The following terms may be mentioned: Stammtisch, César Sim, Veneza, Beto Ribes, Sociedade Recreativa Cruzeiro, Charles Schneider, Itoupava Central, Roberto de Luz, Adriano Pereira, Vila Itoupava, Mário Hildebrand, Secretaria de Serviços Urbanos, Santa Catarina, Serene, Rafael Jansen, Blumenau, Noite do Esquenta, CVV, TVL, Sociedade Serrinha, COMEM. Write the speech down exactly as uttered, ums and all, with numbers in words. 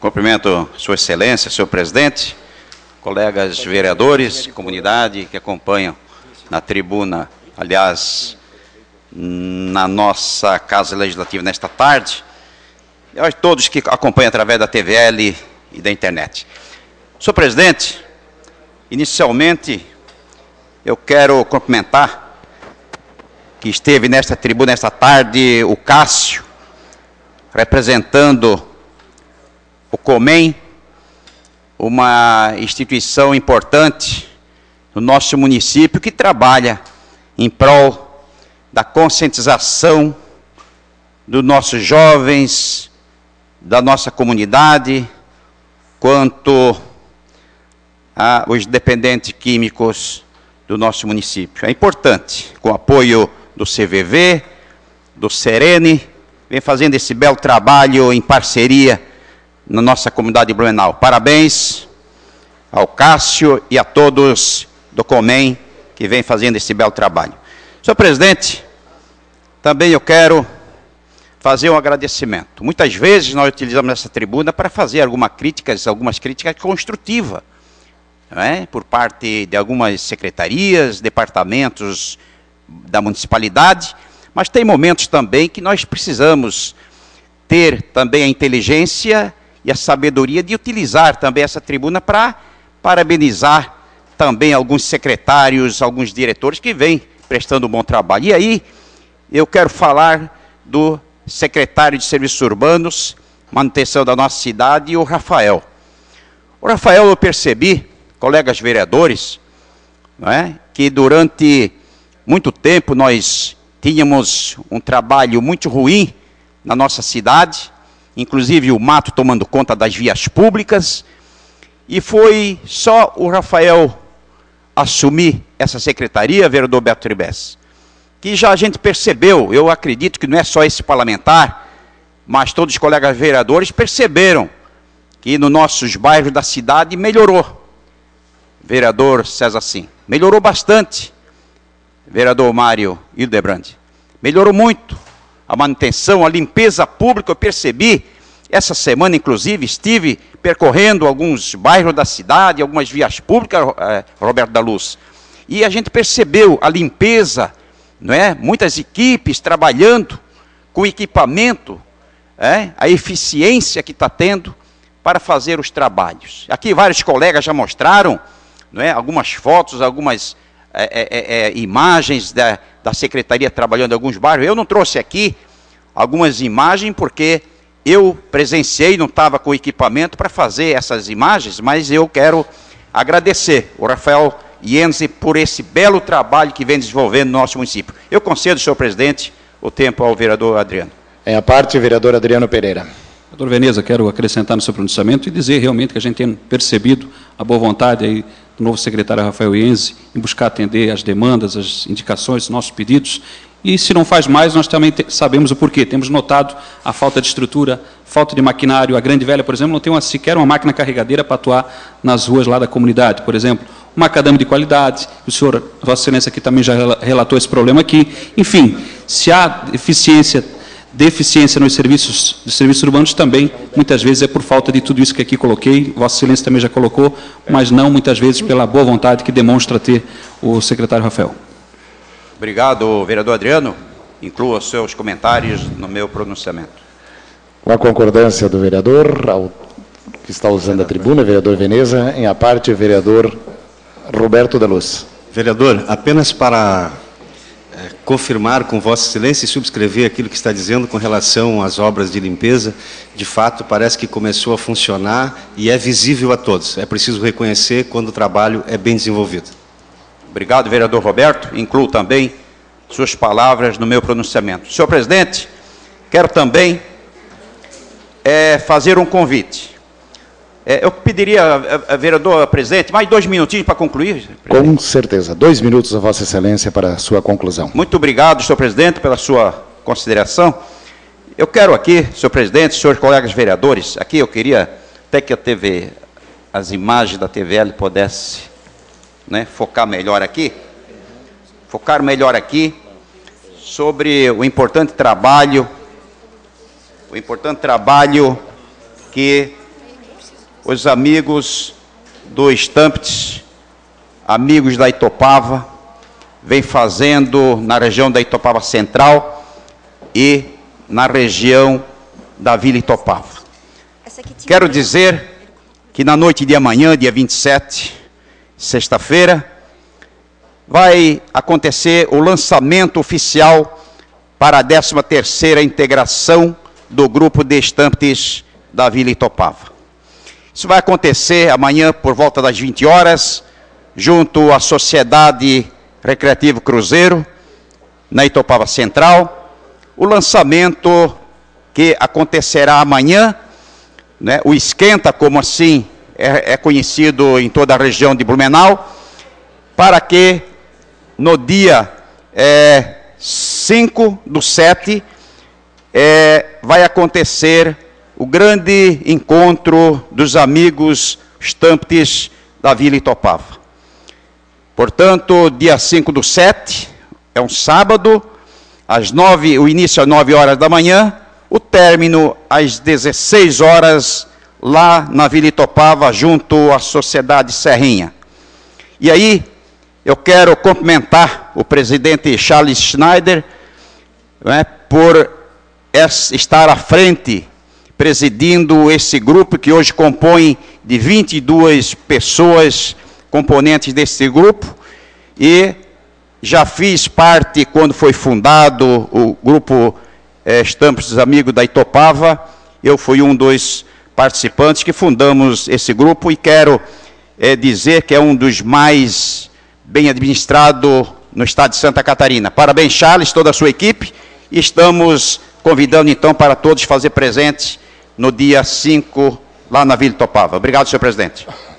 Cumprimento Sua Excelência, Senhor Presidente, colegas vereadores, comunidade que acompanham na tribuna, aliás, na nossa Casa Legislativa nesta tarde, e a todos que acompanham através da T V L e da internet. Senhor Presidente, inicialmente eu quero cumprimentar que esteve nesta tribuna nesta tarde o Cássio, representando o COMEM, uma instituição importante no nosso município que trabalha em prol da conscientização dos nossos jovens, da nossa comunidade, quanto a os dependentes químicos do nosso município. É importante, com o apoio do C V V, do Serene, vem fazendo esse belo trabalho em parceria na nossa comunidade de Blumenau. Parabéns ao Cássio e a todos do COMEM que vem fazendo esse belo trabalho. Senhor Presidente, também eu quero fazer um agradecimento. Muitas vezes nós utilizamos essa tribuna para fazer algumas críticas, algumas críticas construtivas, não é? Por parte de algumas secretarias, departamentos da municipalidade, mas tem momentos também que nós precisamos ter também a inteligência e a sabedoria de utilizar também essa tribuna para parabenizar também alguns secretários, alguns diretores que vêm prestando um bom trabalho. E aí, eu quero falar do secretário de Serviços Urbanos, Manutenção da nossa cidade, o Rafael. O Rafael, eu percebi, colegas vereadores, não é, que durante muito tempo nós tínhamos um trabalho muito ruim na nossa cidade, inclusive o mato tomando conta das vias públicas, e foi só o Rafael assumir essa secretaria, vereador Beto Ribes, que já a gente percebeu, eu acredito que não é só esse parlamentar, mas todos os colegas vereadores perceberam que nos nossos bairros da cidade melhorou. Vereador César Sim, melhorou bastante. Vereador Mário Hildebrand, melhorou muito. A manutenção, a limpeza pública, eu percebi, essa semana, inclusive, estive percorrendo alguns bairros da cidade, algumas vias públicas, eh, Roberto de Luz, e a gente percebeu a limpeza, não é? Muitas equipes trabalhando com equipamento, é? A eficiência que está tendo para fazer os trabalhos. Aqui vários colegas já mostraram, não é? Algumas fotos, algumas É, é, é, imagens da, da secretaria trabalhando em alguns bairros. Eu não trouxe aqui algumas imagens porque eu presenciei, não estava com equipamento para fazer essas imagens, mas eu quero agradecer o Rafael Jansen por esse belo trabalho que vem desenvolvendo no nosso município. Eu concedo, senhor presidente, o tempo ao vereador Adriano. É a parte, vereador Adriano Pereira. Vereador Veneza, quero acrescentar no seu pronunciamento e dizer realmente que a gente tem percebido a boa vontade aí o novo secretário Rafael Jansen, em buscar atender as demandas, as indicações, nossos pedidos. E se não faz mais, nós também sabemos o porquê. Temos notado a falta de estrutura, falta de maquinário. A Grande Velha, por exemplo, não tem uma, sequer uma máquina carregadeira para atuar nas ruas lá da comunidade, por exemplo. Uma macadame de qualidade, o senhor, Vossa Excelência, aqui também já relatou esse problema aqui. Enfim, se há eficiência, deficiência nos serviços, dos serviços urbanos também, muitas vezes é por falta de tudo isso que aqui coloquei, Vossa Excelência também já colocou, mas não muitas vezes pela boa vontade que demonstra ter o secretário Rafael. Obrigado, vereador Adriano. Inclua seus comentários no meu pronunciamento. Com a concordância do vereador, ao que está usando a tribuna, vereador Veneza, em a parte, vereador Roberto de Luz. Vereador, apenas para confirmar com Vossa Excelência e subscrever aquilo que está dizendo com relação às obras de limpeza, de fato parece que começou a funcionar e é visível a todos. É preciso reconhecer quando o trabalho é bem desenvolvido. Obrigado, vereador Roberto. Incluo também suas palavras no meu pronunciamento. Senhor Presidente, quero também é, fazer um convite. É, eu pediria, a, a, vereador presidente, mais dois minutinhos para concluir. Presidente. Com certeza. Dois minutos, a Vossa Excelência, para a sua conclusão. Muito obrigado, senhor presidente, pela sua consideração. Eu quero aqui, senhor presidente, senhores colegas vereadores, aqui eu queria até que a T V, as imagens da T V L pudesse, né, focar melhor aqui, focar melhor aqui sobre o importante trabalho, o importante trabalho que os amigos do Stammtisch, amigos da Itoupava, vem fazendo na região da Itoupava Central e na região da Vila Itoupava. Quero dizer que na noite de amanhã, dia vinte e sete, sexta-feira, vai acontecer o lançamento oficial para a décima terceira integração do grupo de Stammtisch da Vila Itoupava. Isso vai acontecer amanhã por volta das vinte horas, junto à Sociedade Recreativa Cruzeiro, na Itoupava Central. O lançamento que acontecerá amanhã, né, o esquenta, como assim é, é conhecido em toda a região de Blumenau, para que no dia é, cinco do sete é, vai acontecer o grande encontro dos amigos Stammtisch da Vila Itoupava. Portanto, dia cinco do sete, é um sábado, às nove, o início às nove horas da manhã, o término às dezesseis horas, lá na Vila Itoupava, junto à Sociedade Serrinha. E aí, eu quero cumprimentar o presidente Charles Schneider, né, por estar à frente, presidindo esse grupo que hoje compõe de vinte e duas pessoas componentes desse grupo, e já fiz parte, quando foi fundado o grupo é, Stammtisch Amigos da Itoupava, eu fui um dos participantes que fundamos esse grupo, e quero é, dizer que é um dos mais bem administrados no estado de Santa Catarina. Parabéns, Charles, toda a sua equipe, e estamos convidando então para todos fazer presente no dia cinco, lá na Vila Itoupava. Obrigado, senhor presidente.